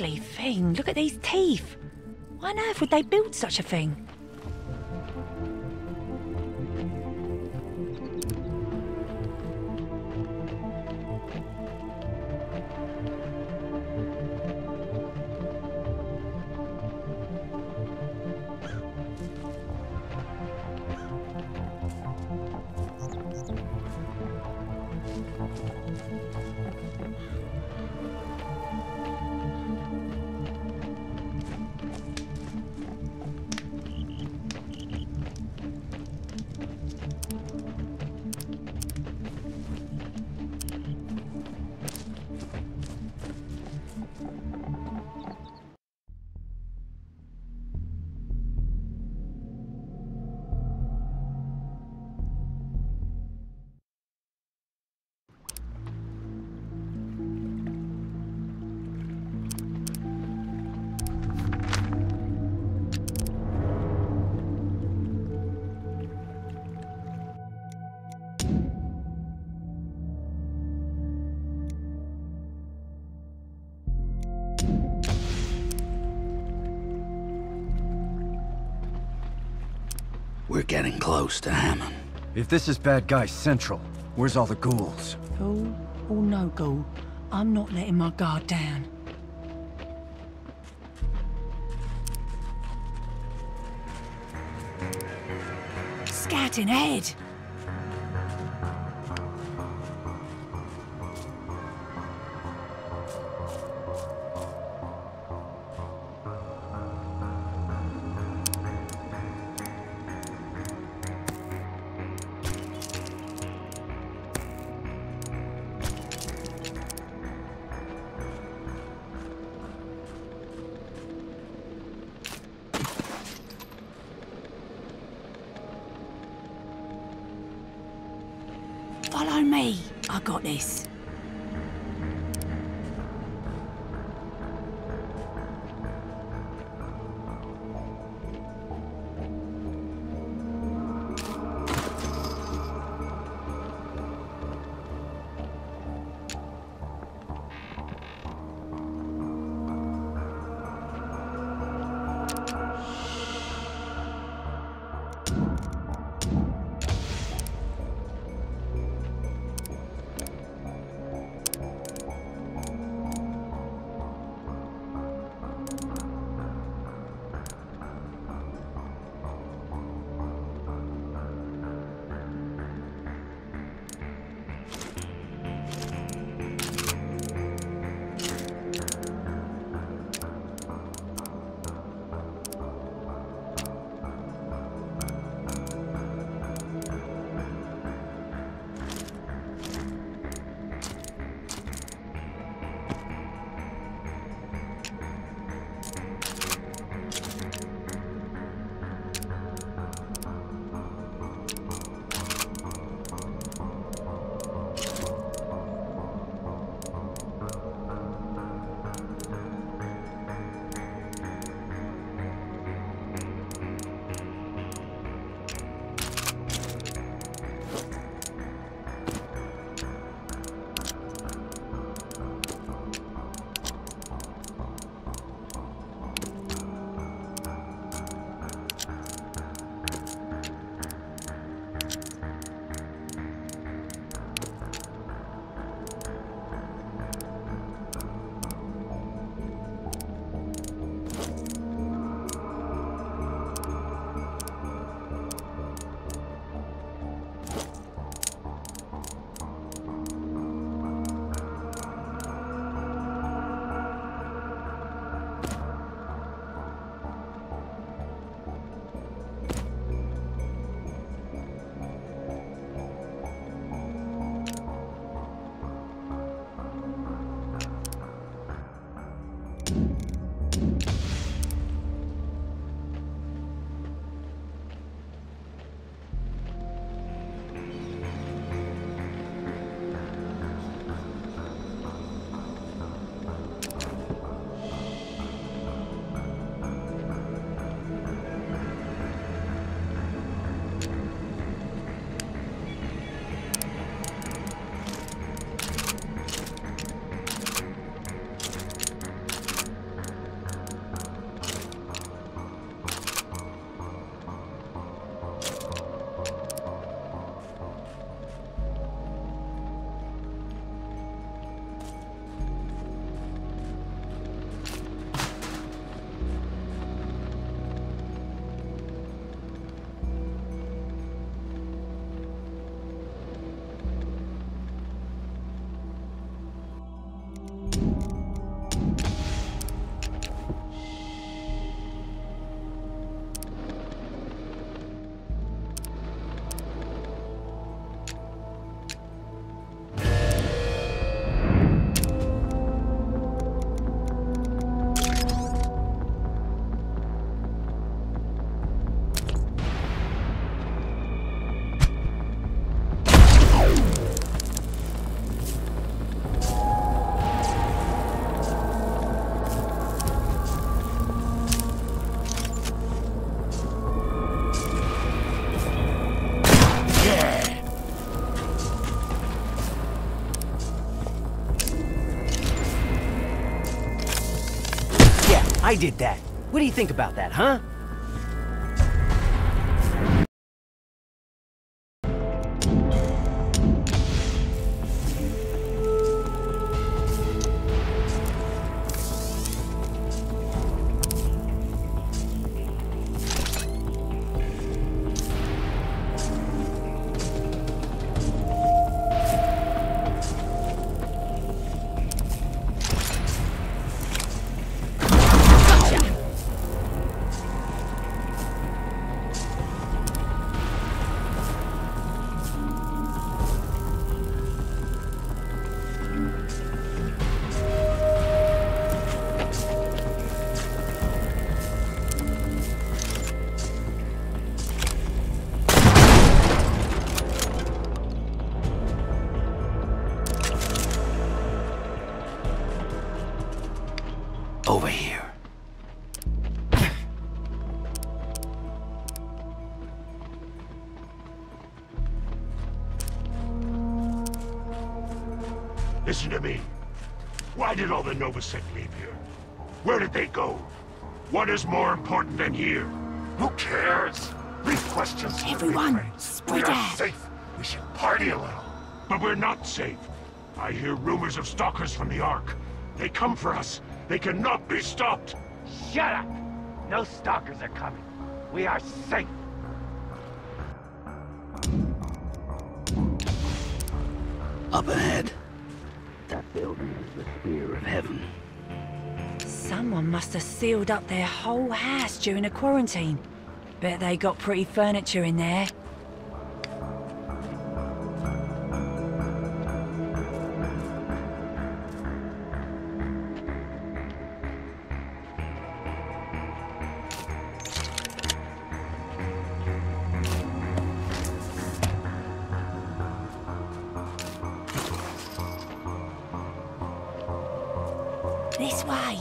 ugly thing. Look at these teeth. Why on earth would they build such a thing? We're getting close to Hammond. If this is Bad Guy Central, where's all the ghouls? Ghoul or no ghoul, I'm not letting my guard down. Scouting ahead! Follow me. I got this. I did that. What do you think about that, huh? Over here. Listen to me. Why did all the Novosec leave here? Where did they go? What is more important than here? Who cares? Leave questions. Everyone, spread out. We are safe. We should party a little. But we're not safe. I hear rumors of stalkers from the Ark. They come for us. They cannot be stopped! Shut up! No stalkers are coming. We are safe! Up ahead. That building is the sphere of heaven. Someone must have sealed up their whole house during a quarantine. Bet they got pretty furniture in there. This way.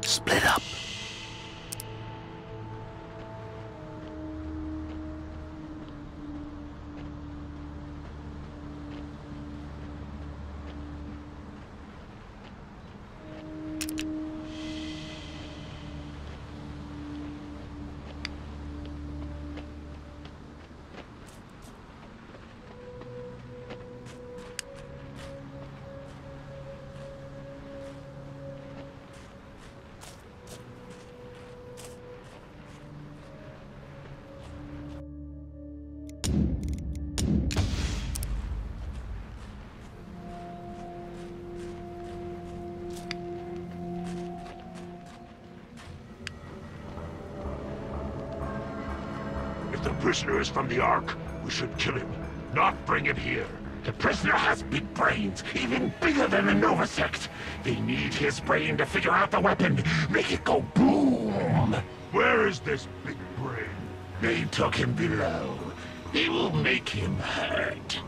Split up. If the prisoner is from the Ark, we should kill him, not bring him here. The prisoner has big brains, even bigger than the Nova Sect. They need his brain to figure out the weapon, make it go boom. Where is this big brain? They took him below. They will make him hurt.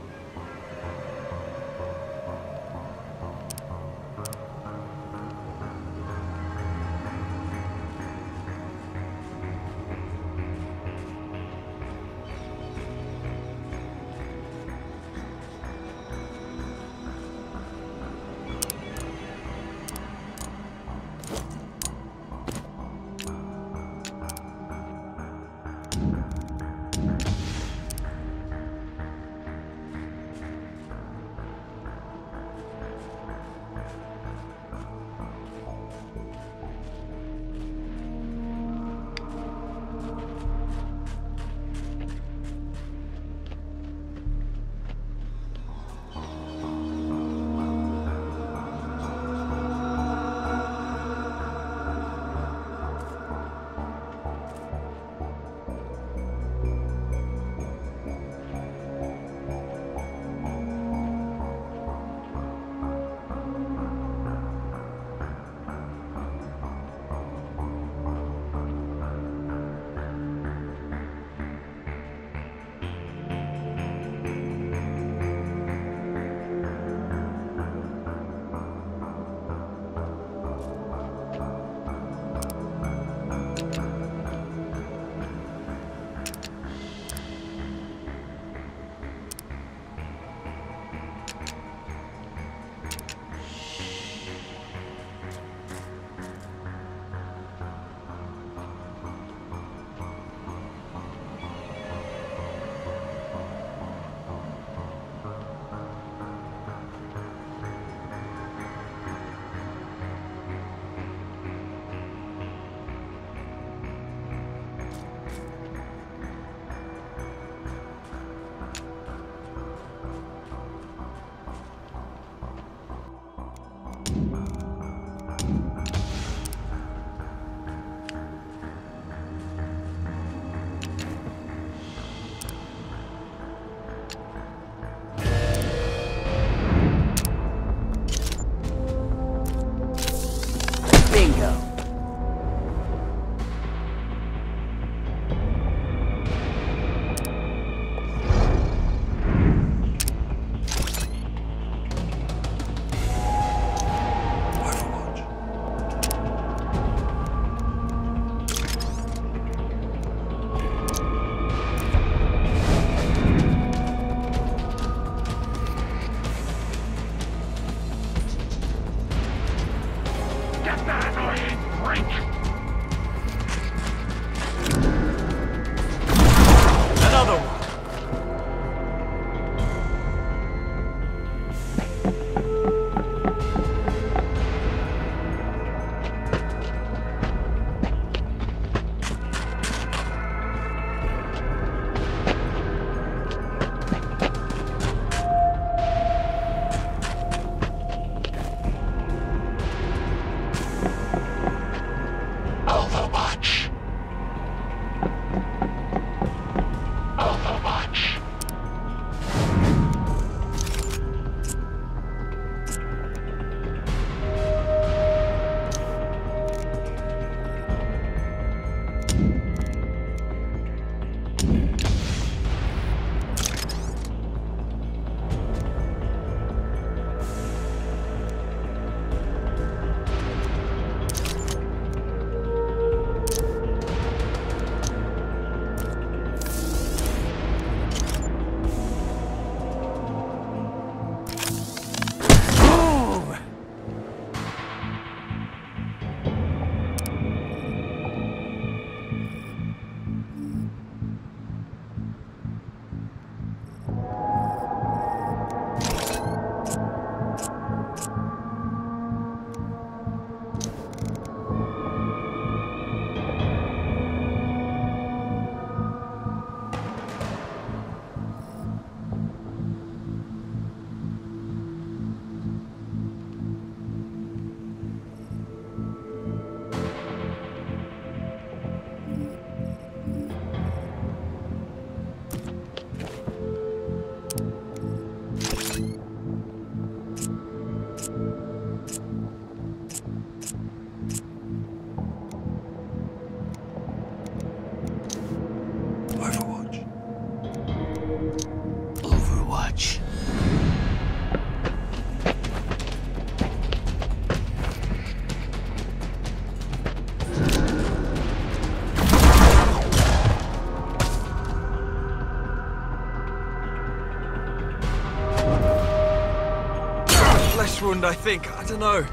Schleswund, I think. I don't know.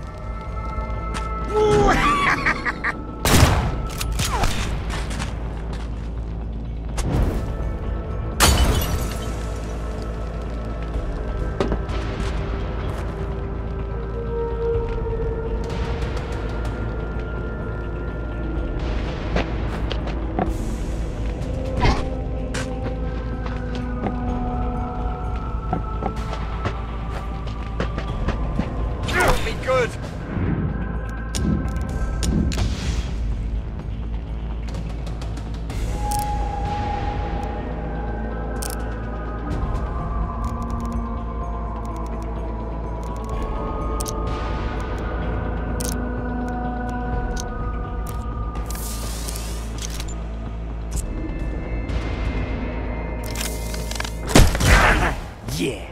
Yeah.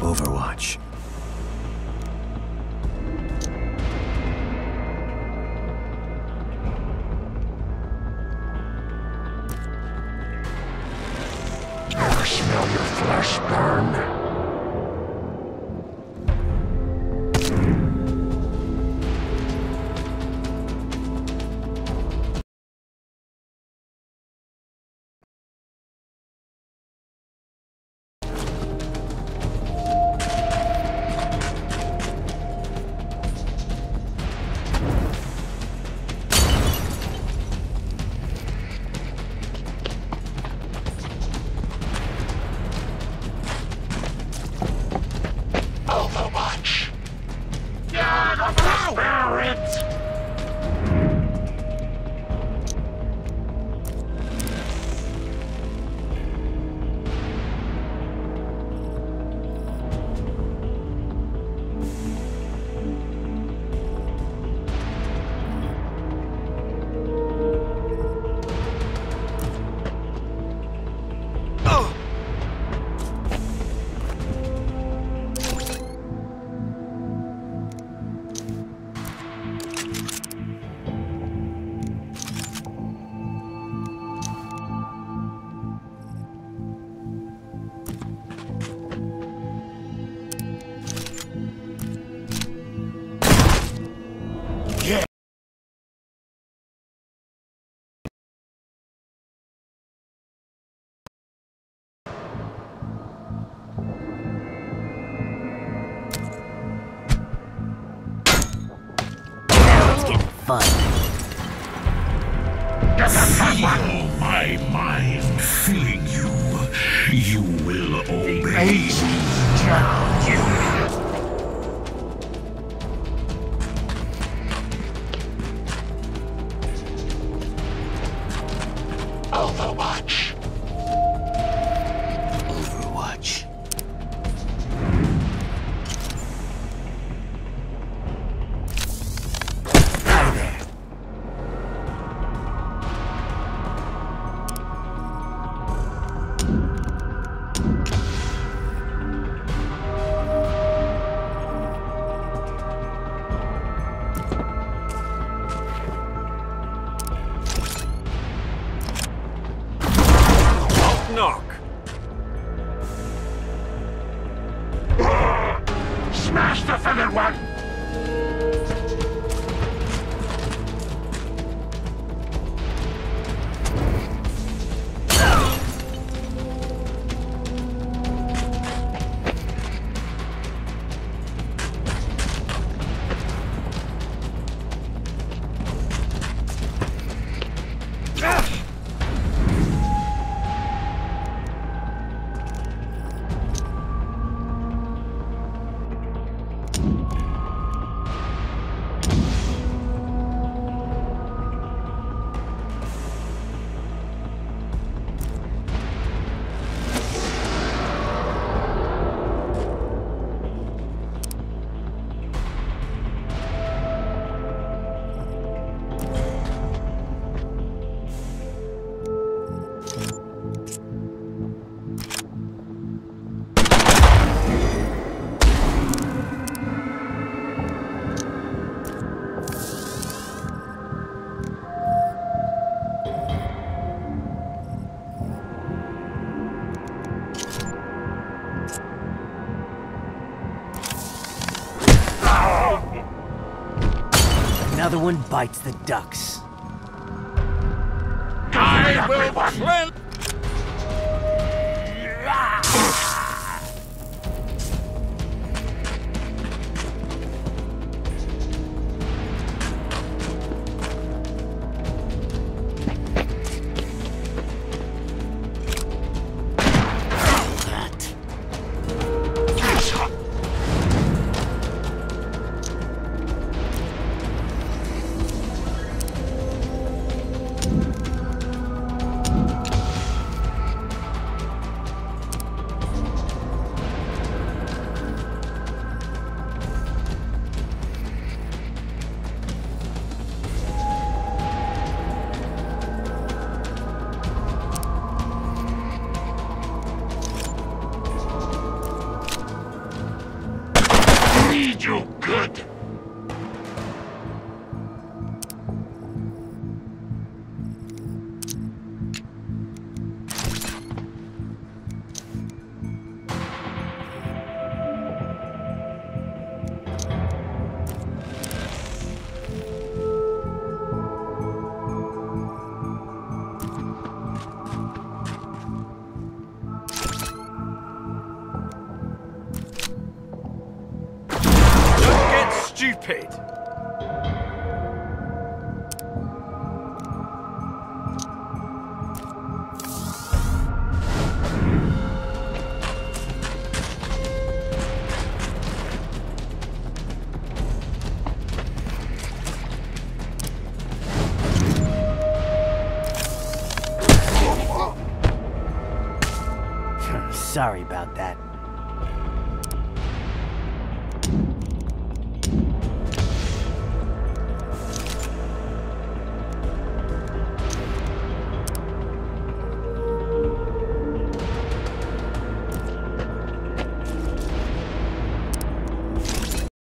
Overwatch. Never smell your flesh burn. Seal my mind, filling you. You will obey me now. offended one! Another one bites the ducks. I will cleanse. You good. Stupid. Sorry about that.